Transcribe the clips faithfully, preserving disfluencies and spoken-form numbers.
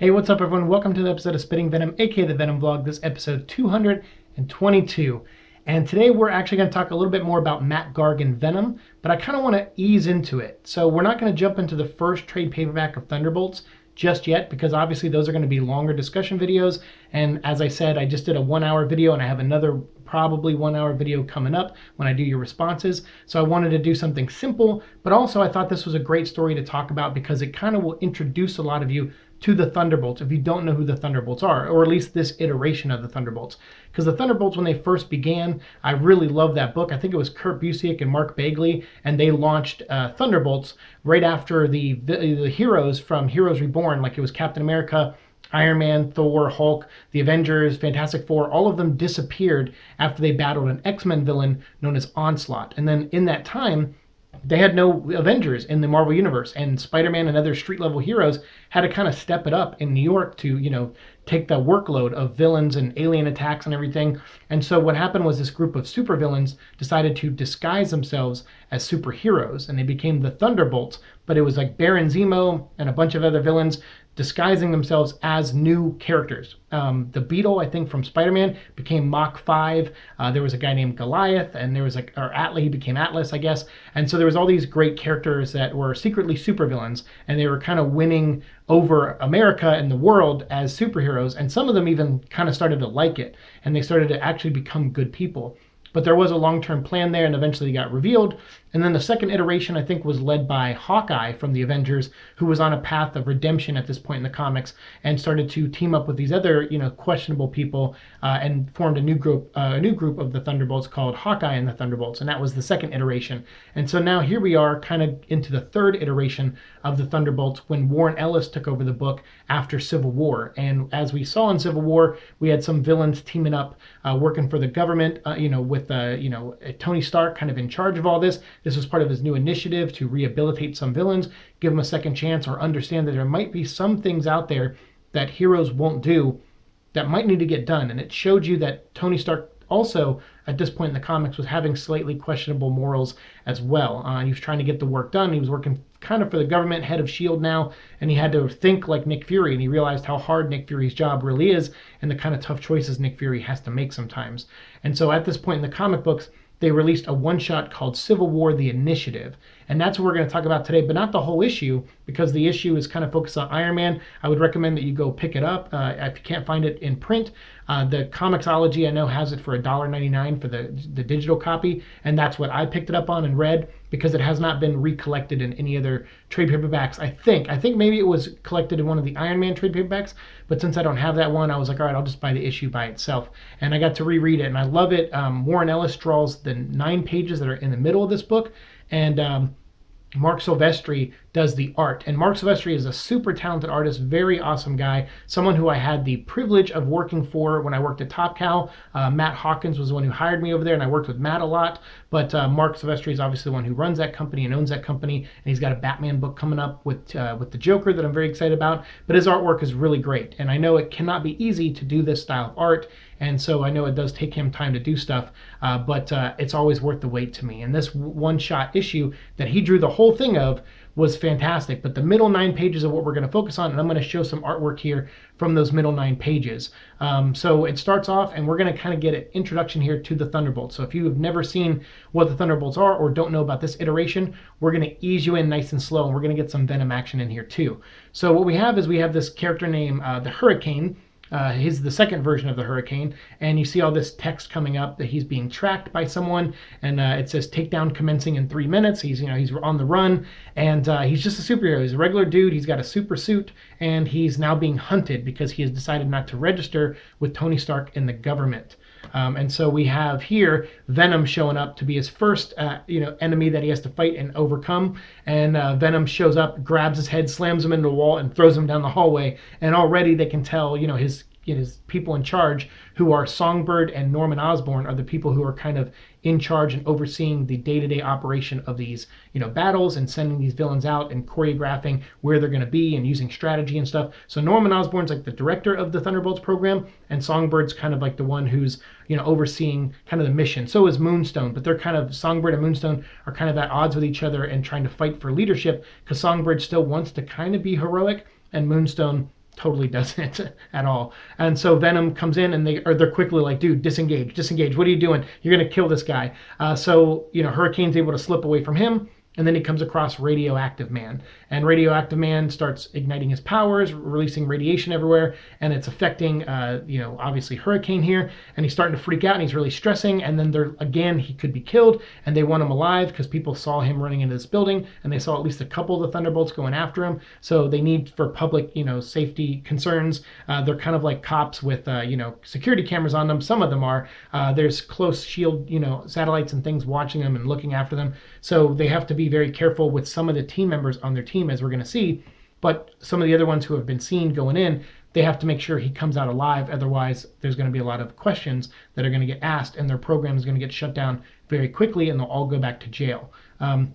Hey, what's up everyone? Welcome to the episode of Spitting Venom, aka The Venom Vlog. This is episode two hundred twenty-two. And today we're actually going to talk a little bit more about Mac Gargan Venom, but I kind of want to ease into it. So we're not going to jump into the first trade paperback of Thunderbolts just yet, because obviously those are going to be longer discussion videos. And as I said, I just did a one hour video and I have another probably one hour video coming up when I do your responses. So I wanted to do something simple, but also I thought this was a great story to talk about because it kind of will introduce a lot of you to the Thunderbolts if you don't know who the Thunderbolts are, or at least this iteration of the Thunderbolts. Because the Thunderbolts, when they first began, I really loved that book. I think it was Kurt Busiek and Mark Bagley, and they launched uh, Thunderbolts right after the, the, the heroes from Heroes Reborn. Like, it was Captain America, Iron Man, Thor, Hulk, the Avengers, Fantastic Four, all of them disappeared after they battled an X-Men villain known as Onslaught. And then in that time, they had no Avengers in the Marvel Universe, and Spider-Man and other street-level heroes had to kind of step it up in New York to, you know, take the workload of villains and alien attacks and everything. And so what happened was this group of supervillains decided to disguise themselves as superheroes, and they became the Thunderbolts. But it was like Baron Zemo and a bunch of other villains disguising themselves as new characters. Um, the Beetle, I think, from Spider-Man became Mach Five. Uh, there was a guy named Goliath, and there was like, or Atlee, he became Atlas, I guess. And so there was all these great characters that were secretly supervillains, and they were kind of winning over America and the world as superheroes. And some of them even kind of started to like it, and they started to actually become good people. But there was a long-term plan there, and eventually got revealed. And then the second iteration, I think, was led by Hawkeye from the Avengers, who was on a path of redemption at this point in the comics, and started to team up with these other, you know, questionable people, uh, and formed a new group, uh, a new group of the Thunderbolts called Hawkeye and the Thunderbolts, and that was the second iteration. And so now here we are, kind of into the third iteration of the Thunderbolts, when Warren Ellis took over the book after Civil War. And as we saw in Civil War, we had some villains teaming up, uh, working for the government, uh, you know, with With uh, you know, Tony Stark kind of in charge of all this. This was part of his new initiative to rehabilitate some villains, give them a second chance, or understand that there might be some things out there that heroes won't do that might need to get done. And it showed you that Tony Stark also, at this point in the comics, was having slightly questionable morals as well. Uh, he was trying to get the work done. He was working kind of for the government, head of S H I E L D now, and he had to think like Nick Fury, and he realized how hard Nick Fury's job really is and the kind of tough choices Nick Fury has to make sometimes. And so at this point in the comic books, they released a one-shot called Civil War The Initiative, and that's what we're going to talk about today, but not the whole issue, because the issue is kind of focused on Iron Man. I would recommend that you go pick it up uh, if you can't find it in print. Uh, the Comixology, I know, has it for a dollar ninety-nine for the, the digital copy, and that's what I picked it up on and read, because it has not been recollected in any other trade paperbacks, I think. I think maybe it was collected in one of the Iron Man trade paperbacks, but since I don't have that one, I was like, all right, I'll just buy the issue by itself. And I got to reread it, and I love it. Um, Warren Ellis draws the nine pages that are in the middle of this book, and um, Marc Silvestri does the art. And Marc Silvestri is a super talented artist, very awesome guy, someone who I had the privilege of working for when I worked at Top Cow. Uh, Matt Hawkins was the one who hired me over there, and I worked with Matt a lot. But uh, Marc Silvestri is obviously the one who runs that company and owns that company, and he's got a Batman book coming up with uh, with the Joker that I'm very excited about. But his artwork is really great, and I know it cannot be easy to do this style of art, and so I know it does take him time to do stuff, uh, but uh, it's always worth the wait to me. And this one-shot issue that he drew the whole thing of was fantastic, but the middle nine pages of what we're going to focus on, and I'm going to show some artwork here from those middle nine pages. Um, so it starts off, and we're going to kind of get an introduction here to the Thunderbolts. So if you have never seen what the Thunderbolts are or don't know about this iteration, we're going to ease you in nice and slow, and we're going to get some Venom action in here too. So what we have is we have this character named uh, the Hurricane. Uh, he's the second version of the Hurricane, and you see all this text coming up that he's being tracked by someone, and uh, it says takedown commencing in three minutes. He's, you know, he's on the run, and uh, he's just a superhero. He's a regular dude. He's got a super suit, and he's now being hunted because he has decided not to register with Tony Stark and the government. Um, and so we have here Venom showing up to be his first, uh, you know, enemy that he has to fight and overcome. And uh, Venom shows up, grabs his head, slams him into the wall, and throws him down the hallway. And already they can tell, you know, his his people in charge, who are Songbird and Norman Osborn, are the people who are kind of in charge and overseeing the day-to-day operation of these, you know, battles and sending these villains out and choreographing where they're going to be and using strategy and stuff. So Norman Osborn's like the director of the Thunderbolts program, and Songbird's kind of like the one who's, you know, overseeing kind of the mission. So is Moonstone, but they're kind of, Songbird and Moonstone are kind of at odds with each other and trying to fight for leadership, because Songbird still wants to kind of be heroic, and Moonstone totally doesn't at all. And so Venom comes in and they are they're quickly like, dude, disengage, disengage. What are you doing? You're going to kill this guy. Uh, so, you know, Hurricane's able to slip away from him. And then he comes across Radioactive Man. And Radioactive Man starts igniting his powers, releasing radiation everywhere. And it's affecting, uh, you know, obviously Hurricane here. And he's starting to freak out and he's really stressing. And then there, again, he could be killed. And they want him alive because people saw him running into this building. And they saw at least a couple of the Thunderbolts going after him. So they need, for public, you know, safety concerns. Uh, they're kind of like cops with, uh, you know, security cameras on them. Some of them are. Uh, there's close shield, you know, satellites and things watching them and looking after them. So they have to be be very careful with some of the team members on their team, as we're going to see. But some of the other ones who have been seen going in, they have to make sure he comes out alive. Otherwise, there's going to be a lot of questions that are going to get asked, and their program is going to get shut down very quickly, and they'll all go back to jail. Um,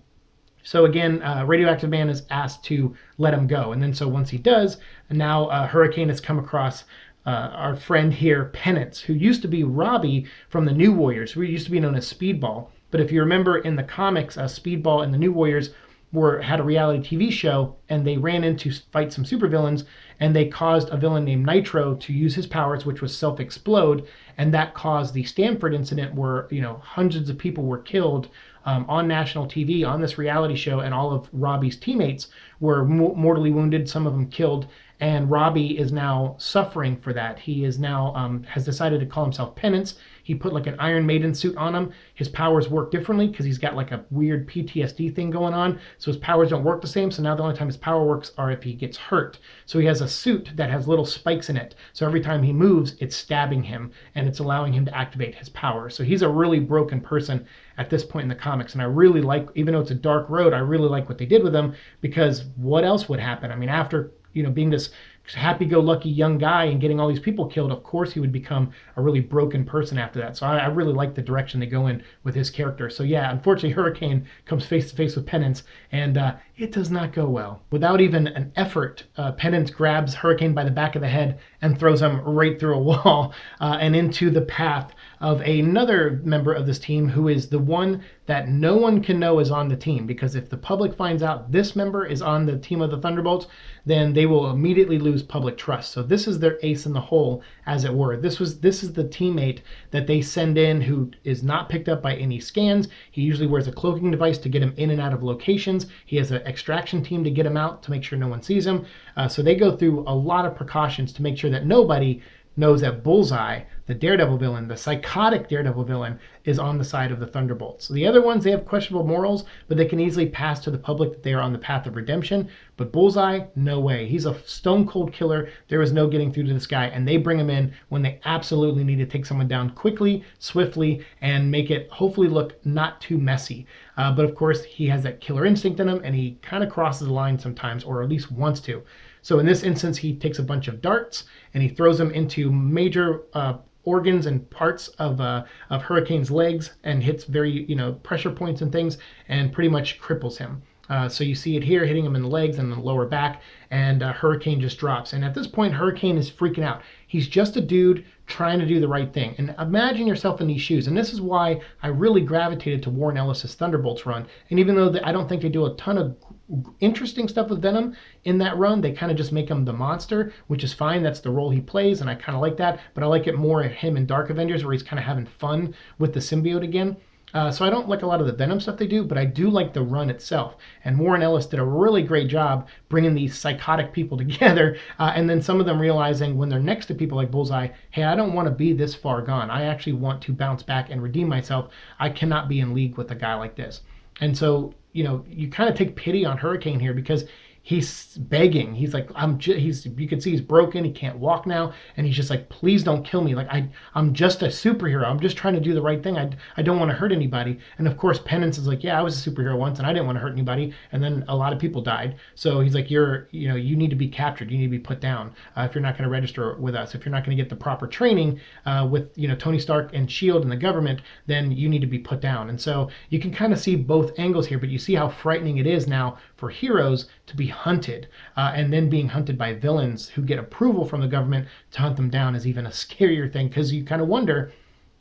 so again, uh, Radioactive Man is asked to let him go. And then so once he does, now uh, Hurricane has come across Uh, our friend here, Penance, who used to be Robbie from the New Warriors, who used to be known as Speedball. But if you remember in the comics, uh, Speedball and the New Warriors were had a reality T V show, and they ran in to fight some supervillains, and they caused a villain named Nitro to use his powers, which was self-explode, and that caused the Stanford incident where, you know, hundreds of people were killed Um, on national T V, on this reality show, and all of Robbie's teammates were mo mortally wounded, some of them killed, and Robbie is now suffering for that. He is now, um, has decided to call himself Penance. He put like an Iron Maiden suit on him. His powers work differently because he's got like a weird P T S D thing going on, so his powers don't work the same, so now the only time his power works are if he gets hurt. So he has a suit that has little spikes in it, so every time he moves, it's stabbing him, and it's allowing him to activate his power. So he's a really broken person at this point in the comics, and I really like, even though it's a dark road, I really like what they did with him, because what else would happen? I mean, after, you know, being this happy-go-lucky young guy and getting all these people killed, of course he would become a really broken person after that. So I, I really like the direction they go in with his character. So yeah, unfortunately Hurricane comes face-to-face with Penance, and uh, it does not go well. Without even an effort, uh, Penance grabs Hurricane by the back of the head and throws him right through a wall uh, and into the path of another member of this team, who is the one that no one can know is on the team, because if the public finds out this member is on the team of the Thunderbolts, then they will immediately lose public trust. So this is their ace in the hole, as it were. This was this is the teammate that they send in who is not picked up by any scans. He usually wears a cloaking device to get him in and out of locations. He has an extraction team to get him out to make sure no one sees him. Uh, so they go through a lot of precautions to make sure that nobody knows that Bullseye, the Daredevil villain, the psychotic Daredevil villain, is on the side of the Thunderbolts. So the other ones, they have questionable morals, but they can easily pass to the public that they are on the path of redemption. But Bullseye, no way. He's a stone-cold killer. There is no getting through to this guy, and they bring him in when they absolutely need to take someone down quickly, swiftly, and make it hopefully look not too messy. Uh, but of course, he has that killer instinct in him, and he kind of crosses the line sometimes, or at least wants to. So in this instance, he takes a bunch of darts and he throws them into major uh, organs and parts of uh, of Hurricane's legs, and hits very, you know, pressure points and things, and pretty much cripples him. Uh, so you see it here, hitting him in the legs and the lower back, and uh, Hurricane just drops. And at this point, Hurricane is freaking out. He's just a dude trying to do the right thing. And imagine yourself in these shoes. And this is why I really gravitated to Warren Ellis' Thunderbolts run. And even though I don't think they do a ton of interesting stuff with Venom in that run, they kind of just make him the monster, which is fine. That's the role he plays, and I kind of like that. But I like it more at him in Dark Avengers, where he's kind of having fun with the symbiote again. Uh, so I don't like a lot of the Venom stuff they do, but I do like the run itself. And Warren Ellis did a really great job bringing these psychotic people together, uh, and then some of them realizing when they're next to people like Bullseye, hey, I don't want to be this far gone. I actually want to bounce back and redeem myself. I cannot be in league with a guy like this. And so, you know, you kind of take pity on Hurricane here, because he's begging. He's like, I'm j he's, you can see he's broken. He can't walk now. And he's just like, please don't kill me. Like, I, I'm just a superhero. I'm just trying to do the right thing. I, I don't want to hurt anybody. And of course, Penance is like, yeah, I was a superhero once and I didn't want to hurt anybody. And then a lot of people died. So he's like, you're, you know, you need to be captured. You need to be put down. Uh, if you're not going to register with us, if you're not going to get the proper training uh, with, you know, Tony Stark and S H I E L D and the government, then you need to be put down. And so you can kind of see both angles here, but you see how frightening it is now for heroes to be hunted, uh, and then being hunted by villains who get approval from the government to hunt them down is even a scarier thing, because you kind of wonder,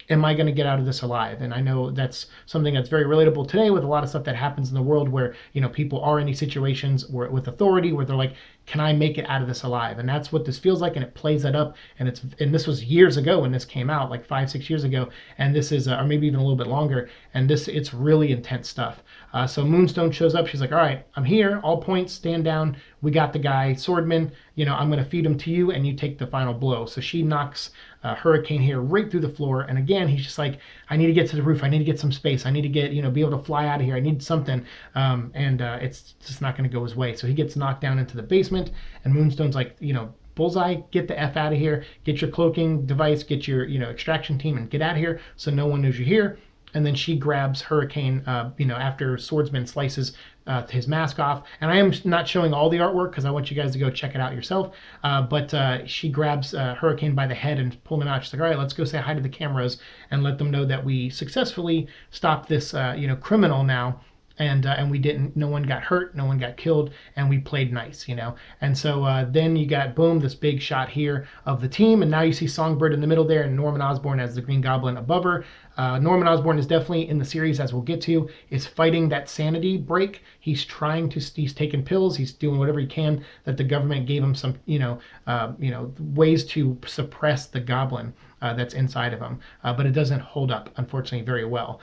am I going to get out of this alive? And I know that's something that's very relatable today with a lot of stuff that happens in the world, where, you know, people are in these situations where, with authority, where they're like, Can I make it out of this alive? And that's what this feels like, and it plays that up. And it's and this was years ago when this came out, like five, six years ago. And this is, uh, or maybe even a little bit longer. And this, it's really intense stuff. Uh, so Moonstone shows up. She's like, all right, I'm here. All points, stand down. We got the guy, Swordman. You know, I'm going to feed him to you, and you take the final blow. So she knocks uh, Hurricane here right through the floor. And again, he's just like, I need to get to the roof. I need to get some space. I need to get, you know, be able to fly out of here. I need something. Um, and uh, it's just not going to go his way. So he gets knocked down into the basement. And Moonstone's like, you know, Bullseye, get the F out of here. Get your cloaking device, get your, you know, extraction team, and get out of here so no one knows you're here. And then she grabs Hurricane, uh, you know, after Swordsman slices uh, his mask off. And I am not showing all the artwork because I want you guys to go check it out yourself. Uh, but uh, she grabs uh, Hurricane by the head and pulls him out. She's like, all right, let's go say hi to the cameras and let them know that we successfully stopped this, uh, you know, criminal now. And, uh, and we didn't, no one got hurt, no one got killed, and we played nice, you know. And so uh, then you got, boom, this big shot here of the team, and now you see Songbird in the middle there and Norman Osborn as the Green Goblin above her. Uh, Norman Osborn is definitely in the series, as we'll get to, is fighting that sanity break. He's trying to, he's taking pills, he's doing whatever he can that the government gave him some, you know, uh, you know, ways to suppress the goblin uh, that's inside of him. Uh, but it doesn't hold up, unfortunately, very well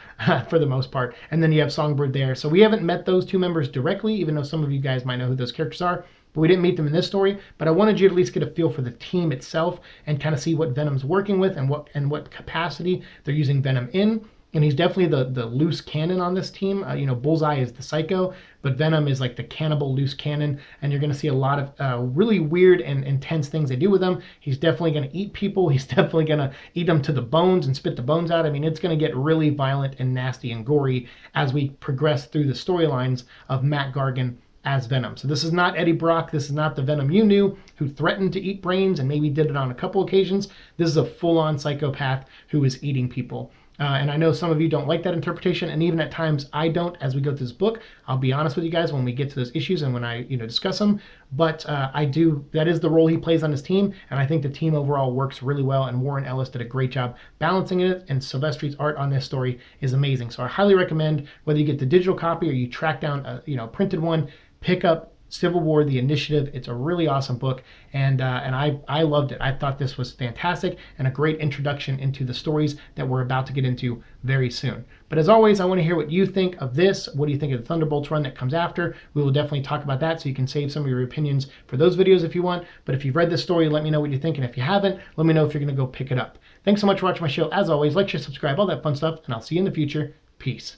for the most part. And then you have Songbird there. So we haven't met those two members directly, even though some of you guys might know who those characters are. But we didn't meet them in this story, but I wanted you to at least get a feel for the team itself and kind of see what Venom's working with and what and what capacity they're using Venom in. And he's definitely the, the loose cannon on this team. Uh, you know, Bullseye is the psycho, but Venom is like the cannibal loose cannon. And you're going to see a lot of uh, really weird and intense things they do with him. He's definitely going to eat people. He's definitely going to eat them to the bones and spit the bones out. I mean, it's going to get really violent and nasty and gory as we progress through the storylines of Mac Gargan as Venom. So this is not Eddie Brock. This is not the Venom you knew, who threatened to eat brains and maybe did it on a couple occasions. This is a full-on psychopath who is eating people. Uh, and I know some of you don't like that interpretation, and even at times I don't as we go through this book. I'll be honest with you guys when we get to those issues and when I, you know, discuss them. But uh, I do, that is the role he plays on his team, and I think the team overall works really well, and Warren Ellis did a great job balancing it, and Silvestri's art on this story is amazing. So I highly recommend, whether you get the digital copy or you track down a, you know, printed one, pick up Civil War The Initiative. It's a really awesome book, and uh, and I, I loved it. I thought this was fantastic and a great introduction into the stories that we're about to get into very soon. But as always, I want to hear what you think of this. What do you think of the Thunderbolts run that comes after? We will definitely talk about that, so you can save some of your opinions for those videos if you want. But if you've read this story, let me know what you think, and if you haven't, let me know if you're going to go pick it up. Thanks so much for watching my show. As always, like, share, subscribe, all that fun stuff, and I'll see you in the future. Peace.